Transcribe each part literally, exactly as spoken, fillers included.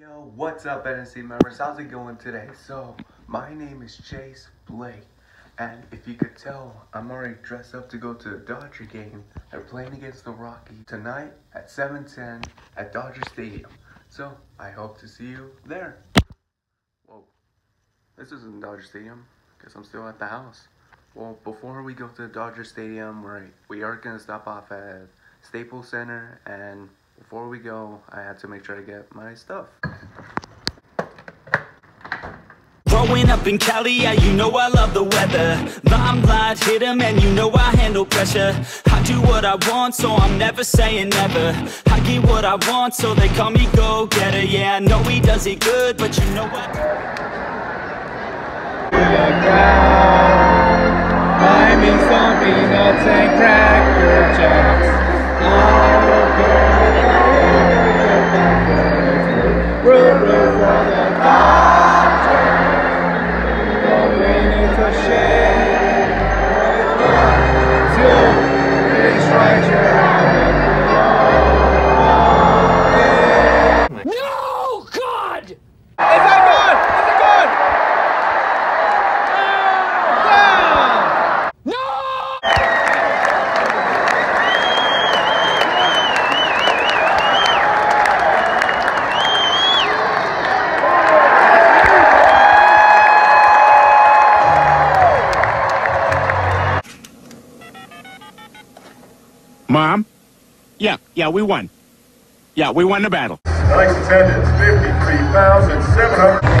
Yo, what's up N S C members? How's it going today? So, my name is Chase Blake, and if you could tell, I'm already dressed up to go to the Dodger game. They're playing against the Rockies tonight at seven ten at Dodger Stadium. So, I hope to see you there. Whoa, this isn't Dodger Stadium, because I'm still at the house. Well, before we go to Dodger Stadium, we're, we are going to stop off at Staples Center, and before we go, I had to make sure I get my stuff. Growing up in Cali, yeah, you know I love the weather. Limelight, hit 'em, and you know I handle pressure. I do what I want, so I'm never saying never. I get what I want, so they call me go-getter. Yeah, I know he does it good, but you know what? Buy me some peanuts and Cracker Jacks. Mom? Yeah, yeah, we won. Yeah, we won the battle. Nice attendance, fifty-three thousand seven hundred.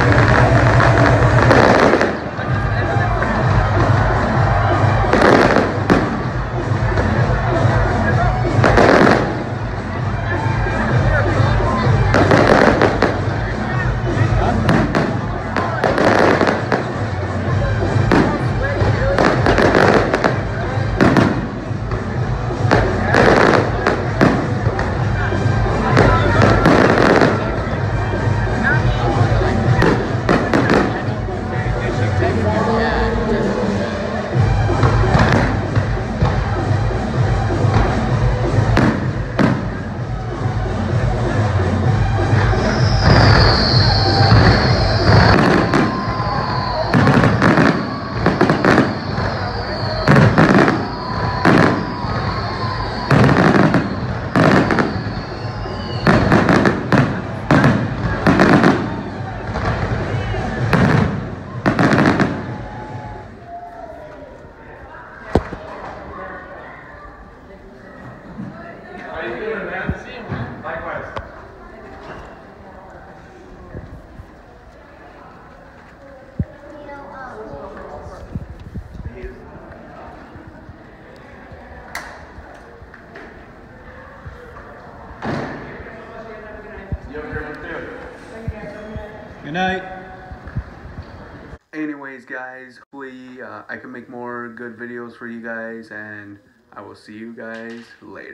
Good night. Anyways, guys, hopefully uh, I can make more good videos for you guys, and I will see you guys later.